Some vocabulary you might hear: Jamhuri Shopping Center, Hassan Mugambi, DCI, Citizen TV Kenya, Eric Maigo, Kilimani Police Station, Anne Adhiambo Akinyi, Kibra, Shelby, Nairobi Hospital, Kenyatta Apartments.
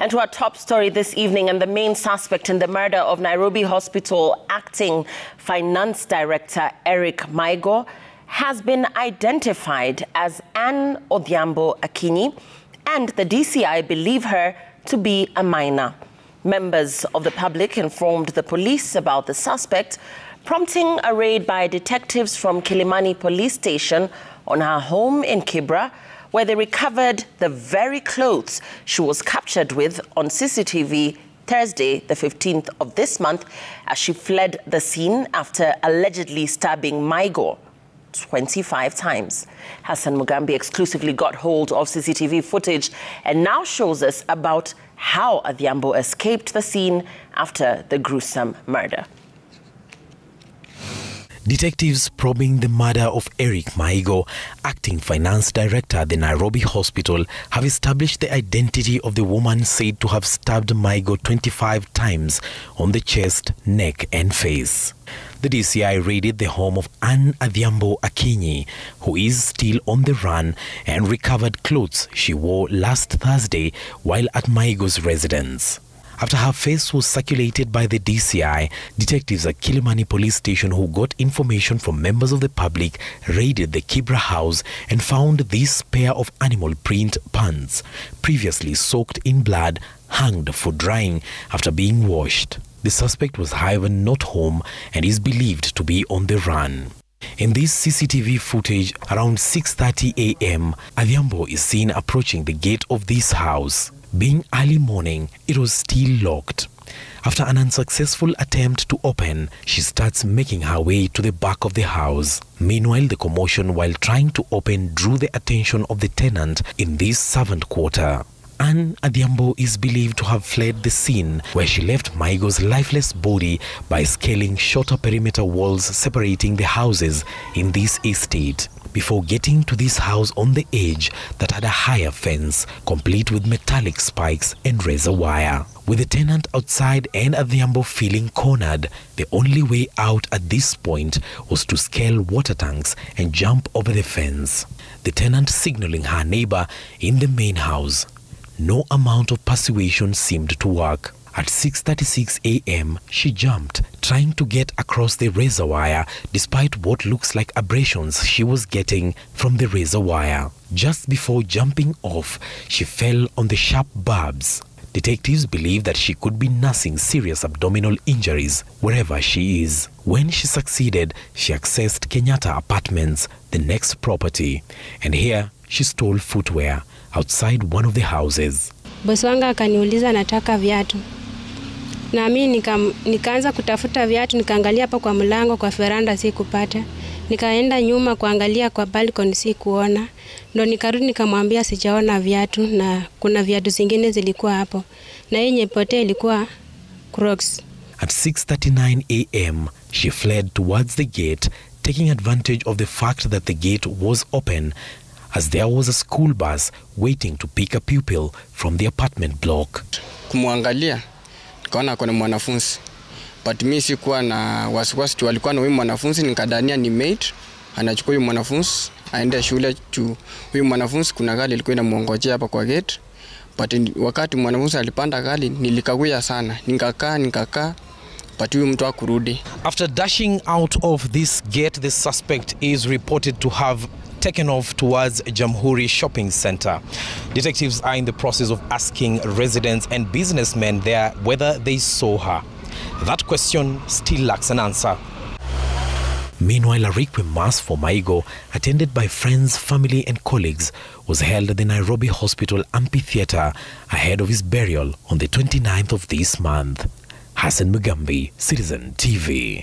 And to our top story this evening, and the main suspect in the murder of Nairobi Hospital acting finance director Eric Maigo has been identified as Anne Adhiambo Akinyi, and the DCI believe her to be a minor. Members of the public informed the police about the suspect, prompting a raid by detectives from Kilimani Police Station on her home in Kibra, where they recovered the very clothes she was captured with on CCTV Thursday, the 15th of this month, as she fled the scene after allegedly stabbing Maigo 25 times. Hassan Mugambi exclusively got hold of CCTV footage and now shows us about how Adhiambo escaped the scene after the gruesome murder. Detectives probing the murder of Eric Maigo, acting finance director at the Nairobi Hospital, have established the identity of the woman said to have stabbed Maigo 25 times on the chest, neck and face. The DCI raided the home of Anne Adhiambo Akinyi, who is still on the run, and recovered clothes she wore last Thursday while at Maigo's residence. After her face was circulated by the DCI, detectives at Kilimani Police Station, who got information from members of the public, raided the Kibra house and found this pair of animal print pants, previously soaked in blood, hanged for drying after being washed. The suspect was, however, not home and is believed to be on the run. In this CCTV footage, around 6:30 a.m., Adhiambo is seen approaching the gate of this house. Being early morning, it was still locked. After an unsuccessful attempt to open, she starts making her way to the back of the house. Meanwhile, the commotion while trying to open drew the attention of the tenant in this servant quarter. Anne Adhiambo is believed to have fled the scene, where she left Maigo's lifeless body by scaling shorter perimeter walls separating the houses in this estate, before getting to this house on the edge that had a higher fence, complete with metallic spikes and razor wire. With the tenant outside and Adhiambo feeling cornered, the only way out at this point was to scale water tanks and jump over the fence, the tenant signaling her neighbor in the main house. No amount of persuasion seemed to work. At 6:36 a.m., she jumped, trying to get across the razor wire despite what looks like abrasions she was getting from the razor wire. Just before jumping off, she fell on the sharp barbs. Detectives believe that she could be nursing serious abdominal injuries wherever she is. When she succeeded, she accessed Kenyatta Apartments, the next property, and here she stole footwear outside one of the houses. Boss wangu akaniuliza nataka viatu. Na mimi nikaanza kutafuta viatu, nikaangalia hapa kwa mlango, kwa veranda sikupata. Nikaenda nyuma kuangalia kwa balcony sikuona. Ndio nikarudi nikamwambia sijaona viatu, na kuna viatu zingine zilikuwa hapo. Na yenye pote ilikuwa Crocs. At 6:39 a.m., she fled towards the gate, taking advantage of the fact that the gate was open, as there was a school bus waiting to pick a pupil from the apartment block. Kumuangalia nikaona kuna mwanafunzi, but mimi sikuwa na wasiwasi tu, alikuwa na huyu mwanafunzi nikadania ni mate anachukua huyu mwanafunzi aende shule tu. Huyu mwanafunzi kuna gari ilikuwa inamuongojea hapa kwa gate, but wakati mwanafunzi alipanda gari nilikawia sana, nikakaa . After dashing out of this gate, the suspect is reported to have taken off towards Jamhuri Shopping Center. Detectives are in the process of asking residents and businessmen there whether they saw her. That question still lacks an answer. Meanwhile, a requiem mass for Maigo, attended by friends, family and colleagues, was held at the Nairobi Hospital Amphitheatre ahead of his burial on the 29th of this month. Hassan Mugambi, Citizen TV.